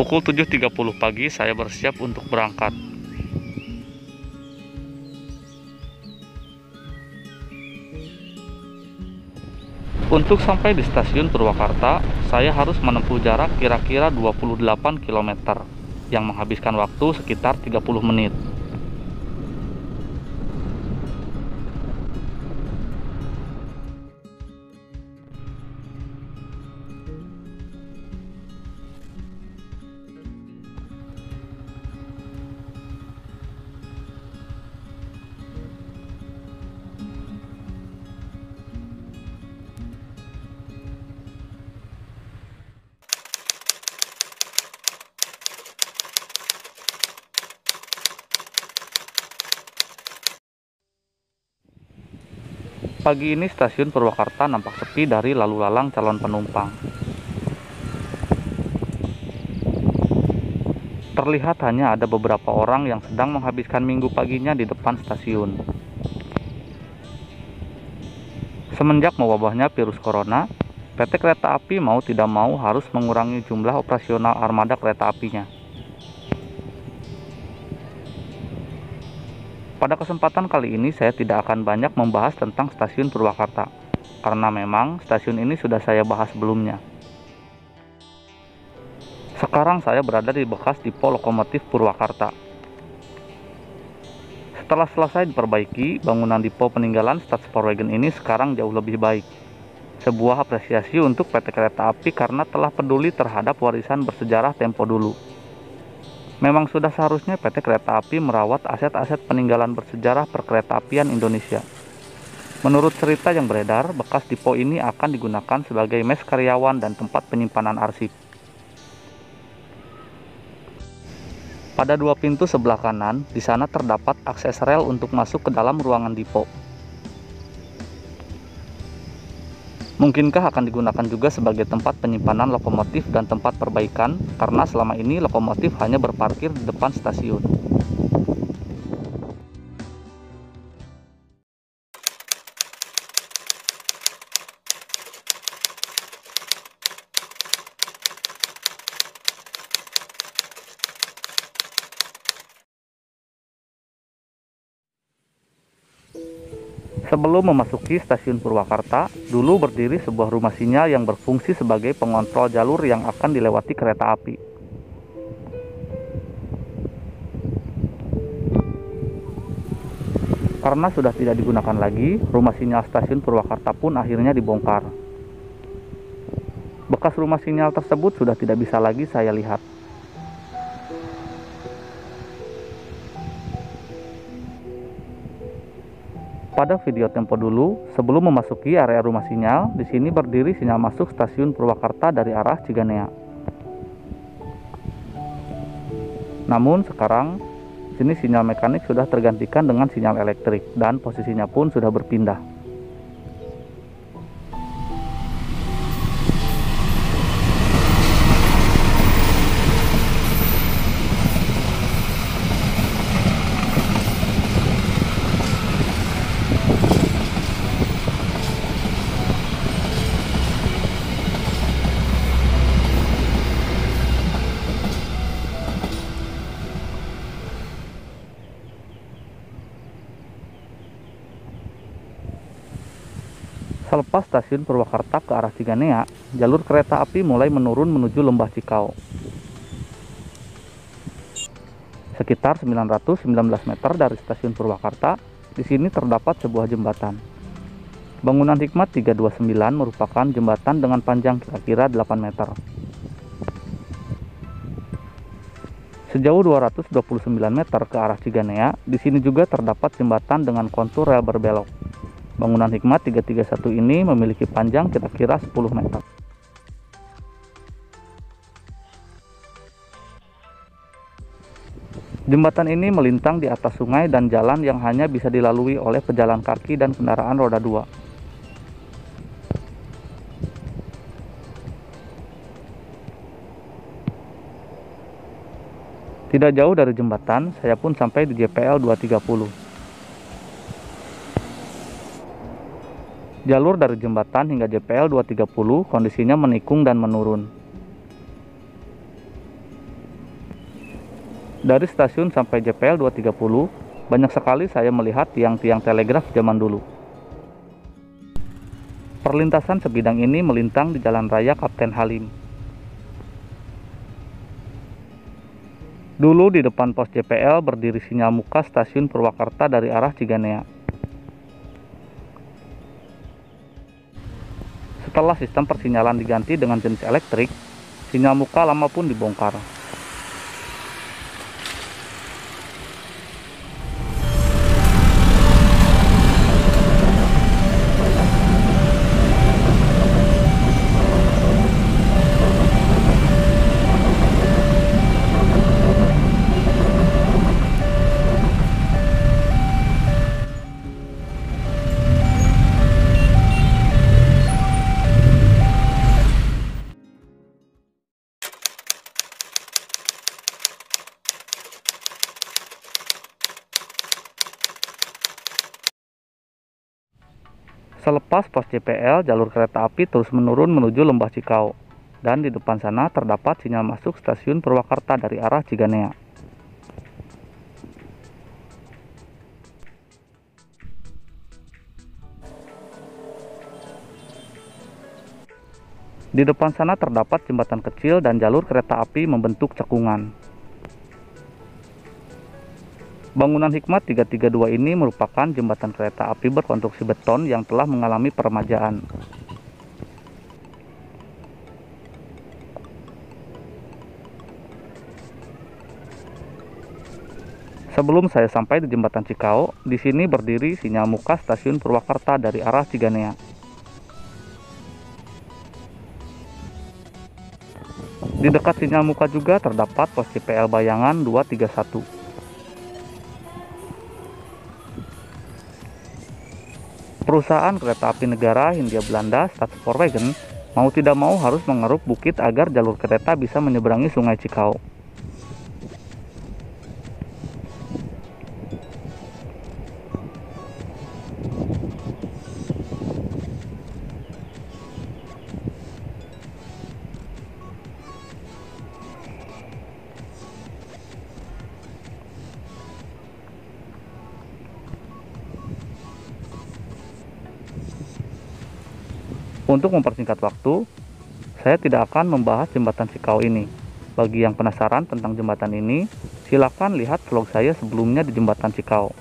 Pukul 7.30 pagi saya bersiap untuk berangkat. Untuk sampai di Stasiun Purwakarta, saya harus menempuh jarak kira-kira 28 km yang menghabiskan waktu sekitar 30 menit. Pagi ini Stasiun Purwakarta nampak sepi dari lalu lalang calon penumpang. Terlihat hanya ada beberapa orang yang sedang menghabiskan minggu paginya di depan stasiun. Semenjak mewabahnya virus corona, PT Kereta Api mau tidak mau harus mengurangi jumlah operasional armada kereta apinya. Pada kesempatan kali ini saya tidak akan banyak membahas tentang Stasiun Purwakarta, karena memang stasiun ini sudah saya bahas sebelumnya. Sekarang saya berada di bekas depo lokomotif Purwakarta. Setelah selesai diperbaiki, bangunan depo peninggalan Staatsspoorwegen ini sekarang jauh lebih baik. Sebuah apresiasi untuk PT Kereta Api karena telah peduli terhadap warisan bersejarah tempo dulu. Memang sudah seharusnya PT Kereta Api merawat aset-aset peninggalan bersejarah perkeretaapian Indonesia. Menurut cerita yang beredar, bekas depo ini akan digunakan sebagai mes karyawan dan tempat penyimpanan arsip. Pada dua pintu sebelah kanan, di sana terdapat akses rel untuk masuk ke dalam ruangan depo. Mungkinkah akan digunakan juga sebagai tempat penyimpanan lokomotif dan tempat perbaikan, karena selama ini lokomotif hanya berparkir di depan stasiun. Sebelum memasuki Stasiun Purwakarta, dulu berdiri sebuah rumah sinyal yang berfungsi sebagai pengontrol jalur yang akan dilewati kereta api. Karena sudah tidak digunakan lagi, rumah sinyal Stasiun Purwakarta pun akhirnya dibongkar. Bekas rumah sinyal tersebut sudah tidak bisa lagi saya lihat. Pada video tempo dulu, sebelum memasuki area rumah sinyal, di sini berdiri sinyal masuk Stasiun Purwakarta dari arah Ciganea. Namun sekarang, sini sinyal mekanik sudah tergantikan dengan sinyal elektrik dan posisinya pun sudah berpindah. Selepas Stasiun Purwakarta ke arah Ciganea, jalur kereta api mulai menurun menuju Lembah Cikao. Sekitar 919 meter dari Stasiun Purwakarta, di sini terdapat sebuah jembatan. Bangunan Hikmat 329 merupakan jembatan dengan panjang kira-kira 8 meter. Sejauh 229 meter ke arah Ciganea, di sini juga terdapat jembatan dengan kontur rel berbelok. Bangunan Hikmat 331 ini memiliki panjang kira-kira 10 meter. Jembatan ini melintang di atas sungai dan jalan yang hanya bisa dilalui oleh pejalan kaki dan kendaraan roda 2. Tidak jauh dari jembatan, saya pun sampai di JPL 230. Jalur dari jembatan hingga JPL 230 kondisinya menikung dan menurun. Dari stasiun sampai JPL 230, banyak sekali saya melihat tiang-tiang telegraf zaman dulu. Perlintasan sebidang ini melintang di Jalan Raya Kapten Halim. Dulu di depan pos JPL berdiri sinyal muka Stasiun Purwakarta dari arah Ciganea. Setelah sistem persinyalan diganti dengan jenis elektrik, sinyal muka lama pun dibongkar. Selepas pos JPL, jalur kereta api terus menurun menuju Lembah Cikao, dan di depan sana terdapat sinyal masuk Stasiun Purwakarta dari arah Ciganea. Di depan sana terdapat jembatan kecil dan jalur kereta api membentuk cekungan. Bangunan Hikmat 332 ini merupakan jembatan kereta api berkonstruksi beton yang telah mengalami peremajaan. Sebelum saya sampai di Jembatan Cikao, di sini berdiri sinyal muka Stasiun Purwakarta dari arah Ciganea. Di dekat sinyal muka juga terdapat pos JPL Bayangan 231. Perusahaan kereta api negara Hindia Belanda Staatsspoorwegen mau tidak mau harus mengeruk bukit agar jalur kereta bisa menyeberangi Sungai Cikao. Untuk mempersingkat waktu, saya tidak akan membahas jembatan Cikao ini. Bagi yang penasaran tentang jembatan ini, silakan lihat vlog saya sebelumnya di jembatan Cikao.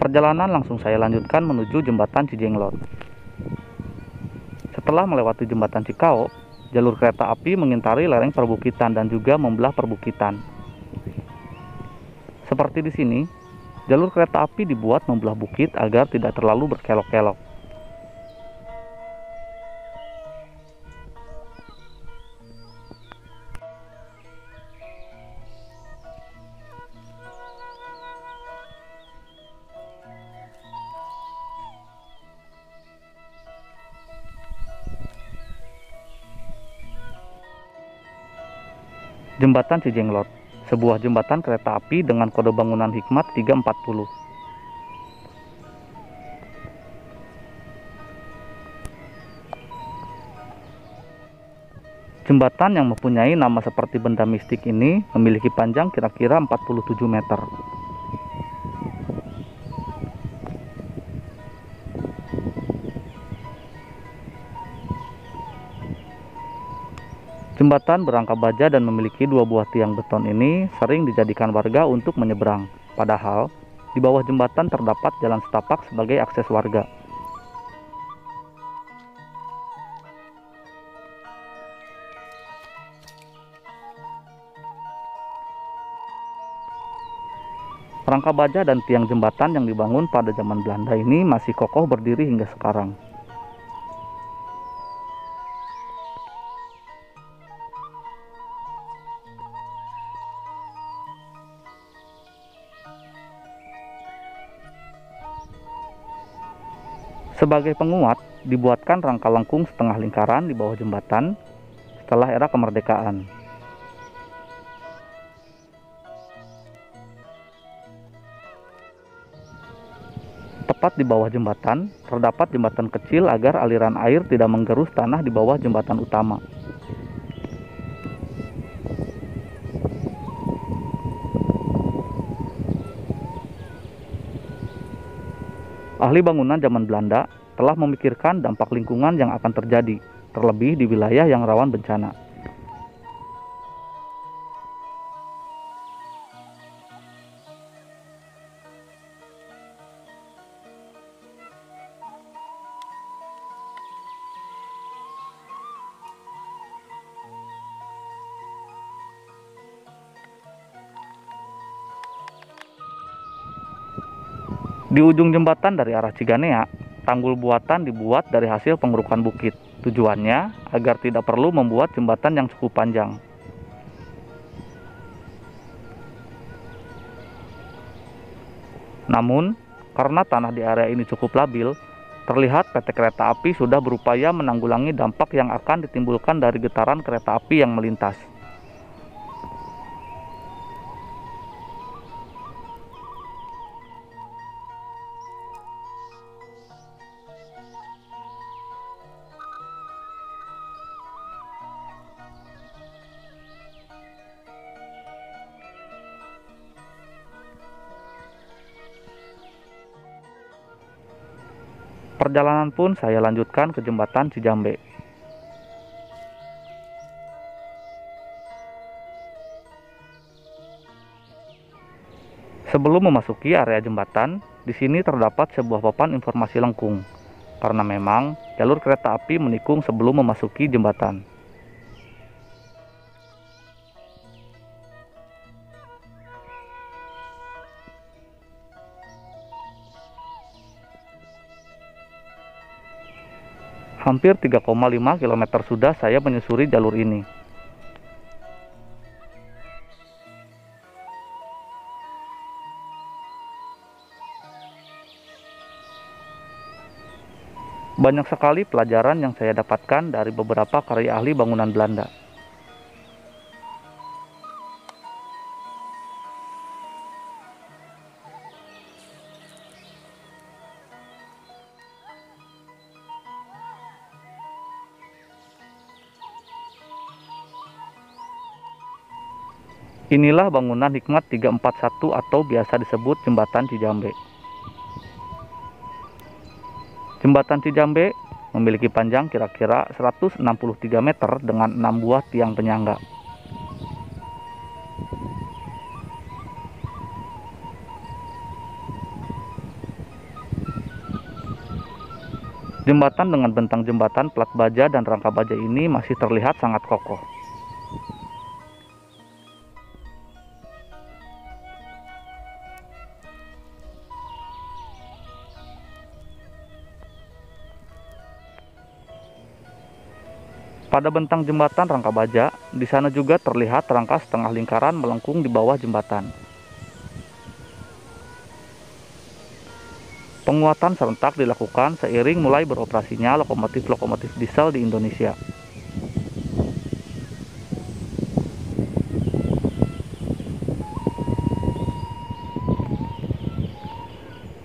Perjalanan langsung saya lanjutkan menuju jembatan Cijenglot. Setelah melewati jembatan Cikao, jalur kereta api mengitari lereng perbukitan dan juga membelah perbukitan. Seperti di sini, jalur kereta api dibuat membelah bukit agar tidak terlalu berkelok-kelok. Jembatan Cijenglot, sebuah jembatan kereta api dengan kode bangunan Hikmat 340. Jembatan yang mempunyai nama seperti benda mistik ini memiliki panjang kira-kira 47 meter. Jembatan berangka baja dan memiliki dua buah tiang beton ini sering dijadikan warga untuk menyeberang. Padahal, di bawah jembatan terdapat jalan setapak sebagai akses warga. Rangka baja dan tiang jembatan yang dibangun pada zaman Belanda ini masih kokoh berdiri hingga sekarang. Sebagai penguat, dibuatkan rangka lengkung setengah lingkaran di bawah jembatan setelah era kemerdekaan. Tepat di bawah jembatan, terdapat jembatan kecil agar aliran air tidak menggerus tanah di bawah jembatan utama. Ahli bangunan zaman Belanda telah memikirkan dampak lingkungan yang akan terjadi, terlebih di wilayah yang rawan bencana. Di ujung jembatan dari arah Ciganea, tanggul buatan dibuat dari hasil pengerukan bukit. Tujuannya agar tidak perlu membuat jembatan yang cukup panjang. Namun, karena tanah di area ini cukup labil, terlihat PT Kereta Api sudah berupaya menanggulangi dampak yang akan ditimbulkan dari getaran kereta api yang melintas. Perjalanan pun saya lanjutkan ke Jembatan Cijambe. Sebelum memasuki area jembatan, di sini terdapat sebuah papan informasi lengkung, karena memang jalur kereta api menikung sebelum memasuki jembatan. Hampir 3,5 km sudah saya menyusuri jalur ini. Banyak sekali pelajaran yang saya dapatkan dari beberapa karya ahli bangunan Belanda. Inilah bangunan Hikmat 341 atau biasa disebut Jembatan Cijambe. Jembatan Cijambe memiliki panjang kira-kira 163 meter dengan 6 buah tiang penyangga. Jembatan dengan bentang jembatan plat baja dan rangka baja ini masih terlihat sangat kokoh. Pada bentang jembatan rangka baja, di sana juga terlihat rangka setengah lingkaran melengkung di bawah jembatan. Penguatan serentak dilakukan seiring mulai beroperasinya lokomotif-lokomotif diesel di Indonesia.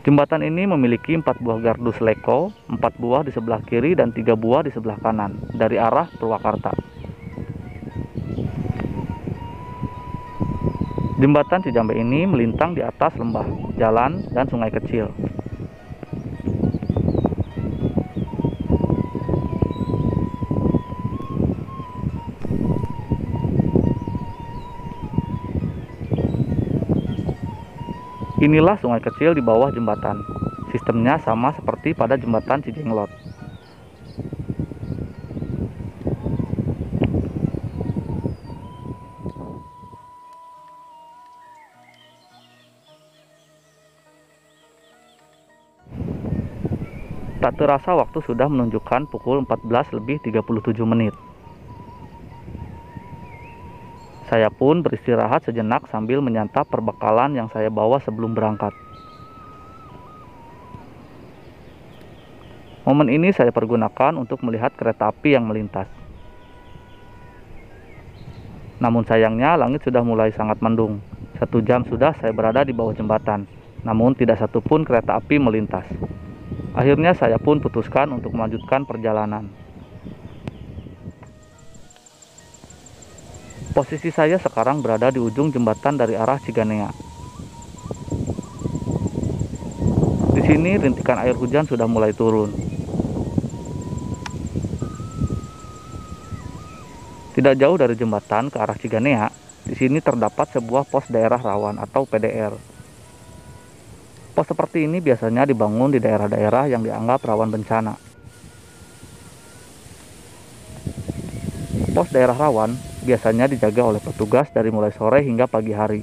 Jembatan ini memiliki 4 buah gardu seleko, 4 buah di sebelah kiri dan 3 buah di sebelah kanan, dari arah Purwakarta. Jembatan Cijambe ini melintang di atas lembah, jalan, dan sungai kecil. Inilah sungai kecil di bawah jembatan. Sistemnya sama seperti pada Jembatan Cijenglot. Tak terasa waktu sudah menunjukkan pukul 14:37. Saya pun beristirahat sejenak sambil menyantap perbekalan yang saya bawa sebelum berangkat. Momen ini saya pergunakan untuk melihat kereta api yang melintas. Namun sayangnya langit sudah mulai sangat mendung. 1 jam sudah saya berada di bawah jembatan. namun tidak satupun kereta api melintas. Akhirnya saya pun putuskan untuk melanjutkan perjalanan. Posisi saya sekarang berada di ujung jembatan dari arah Ciganea. Di sini rintikan air hujan sudah mulai turun. Tidak jauh dari jembatan ke arah Ciganea, di sini terdapat sebuah pos daerah rawan atau PDR. Pos seperti ini biasanya dibangun di daerah-daerah yang dianggap rawan bencana. Pos daerah rawan biasanya dijaga oleh petugas dari mulai sore hingga pagi hari.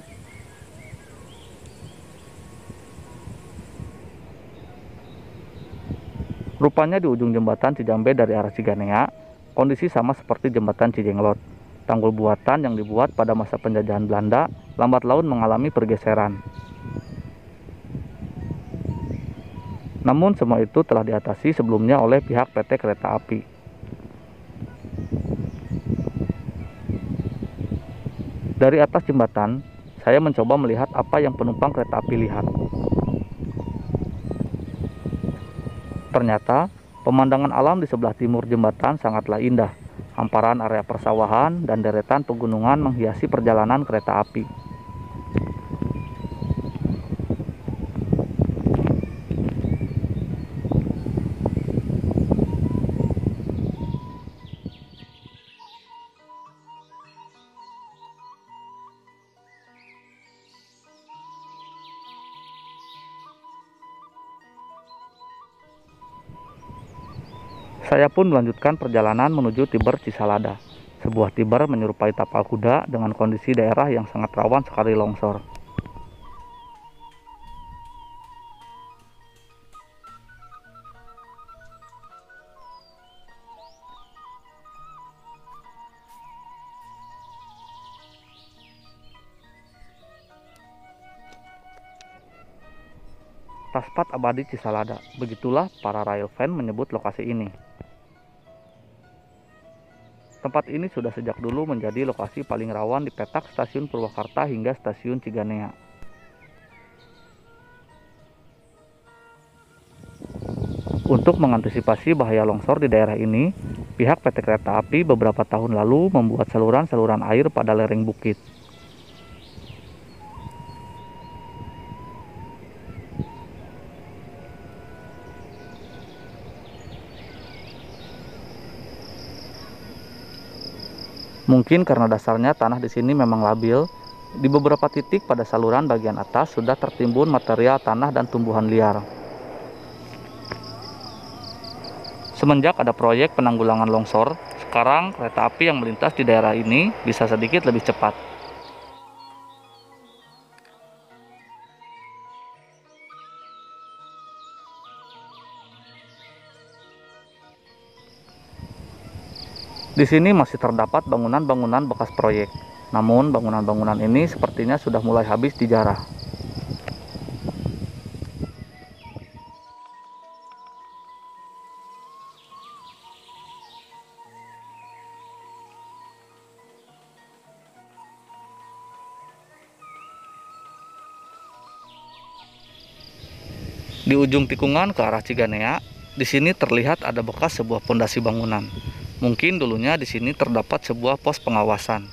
Rupanya di ujung jembatan Cijambe dari arah Ciganea, kondisi sama seperti jembatan Cijenglot. Tanggul buatan yang dibuat pada masa penjajahan Belanda, lambat laun mengalami pergeseran. Namun semua itu telah diatasi sebelumnya oleh pihak PT Kereta Api. Dari atas jembatan, saya mencoba melihat apa yang penumpang kereta api lihat. Ternyata, pemandangan alam di sebelah timur jembatan sangatlah indah. Hamparan area persawahan dan deretan pegunungan menghiasi perjalanan kereta api. Saya pun melanjutkan perjalanan menuju Tiber Cisalada, sebuah Tiber menyerupai tapal kuda dengan kondisi daerah yang sangat rawan sekali longsor. Taspat Abadi Cisalada, begitulah para rail fan menyebut lokasi ini. Tempat ini sudah sejak dulu menjadi lokasi paling rawan di petak Stasiun Purwakarta hingga Stasiun Ciganea. Untuk mengantisipasi bahaya longsor di daerah ini, pihak PT Kereta Api beberapa tahun lalu membuat saluran-saluran air pada lereng bukit. Mungkin karena dasarnya tanah di sini memang labil, di beberapa titik pada saluran bagian atas sudah tertimbun material tanah dan tumbuhan liar. Semenjak ada proyek penanggulangan longsor, sekarang kereta api yang melintas di daerah ini bisa sedikit lebih cepat. Di sini masih terdapat bangunan-bangunan bekas proyek, namun bangunan-bangunan ini sepertinya sudah mulai habis dijarah. Di ujung tikungan ke arah Ciganea, di sini terlihat ada bekas sebuah pondasi bangunan. Mungkin dulunya di sini terdapat sebuah pos pengawasan.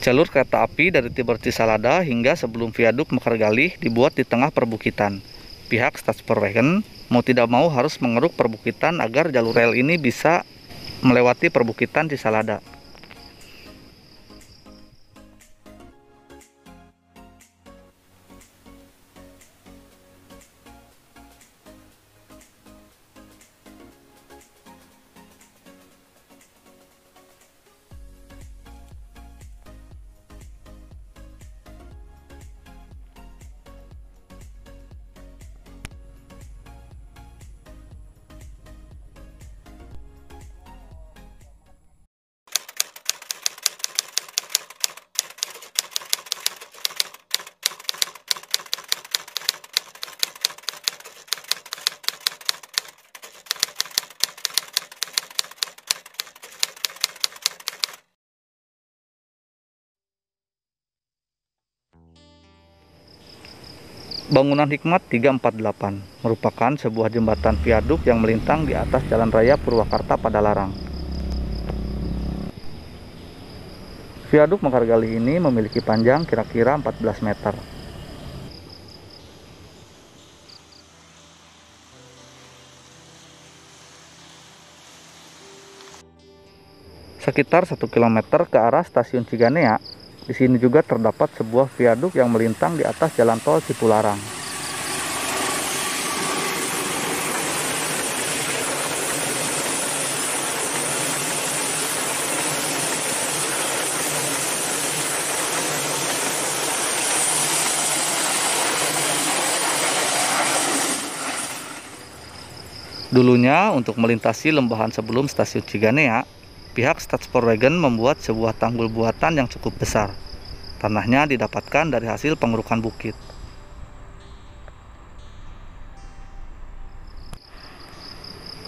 Jalur kereta api dari Tiber Cisalada hingga sebelum Viaduk Mekargali dibuat di tengah perbukitan. Pihak Staatsspoorwegen mau tidak mau harus mengeruk perbukitan agar jalur rel ini bisa melewati perbukitan Cisalada. Bangunan Hikmat 348 merupakan sebuah jembatan viaduk yang melintang di atas Jalan Raya Purwakarta Padalarang. Viaduk Mekargali ini memiliki panjang kira-kira 14 meter. Sekitar 1 km ke arah Stasiun Ciganea, di sini juga terdapat sebuah viaduk yang melintang di atas Jalan Tol Cipularang. Dulunya, untuk melintasi lembahan sebelum Stasiun Ciganea, pihak Staatsspoorwegen membuat sebuah tanggul buatan yang cukup besar. Tanahnya didapatkan dari hasil pengerukan bukit.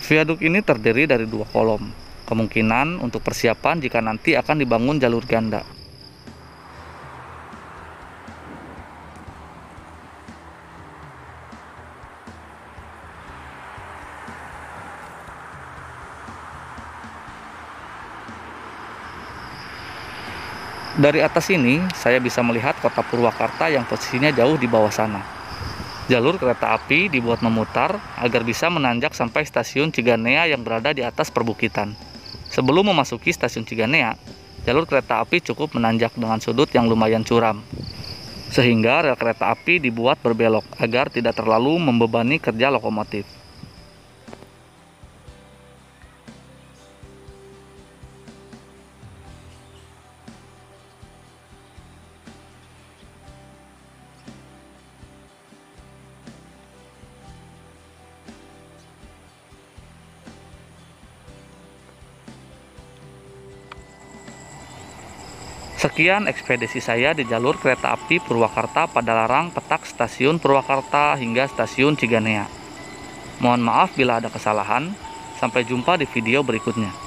Viaduk ini terdiri dari 2 kolom, kemungkinan untuk persiapan jika nanti akan dibangun jalur ganda. Dari atas ini, saya bisa melihat kota Purwakarta yang posisinya jauh di bawah sana. Jalur kereta api dibuat memutar agar bisa menanjak sampai Stasiun Ciganea yang berada di atas perbukitan. Sebelum memasuki Stasiun Ciganea, jalur kereta api cukup menanjak dengan sudut yang lumayan curam. Sehingga rel kereta api dibuat berbelok agar tidak terlalu membebani kerja lokomotif. Sekian ekspedisi saya di jalur kereta api Purwakarta Padalarang petak Stasiun Purwakarta hingga Stasiun Ciganea. Mohon maaf bila ada kesalahan. Sampai jumpa di video berikutnya.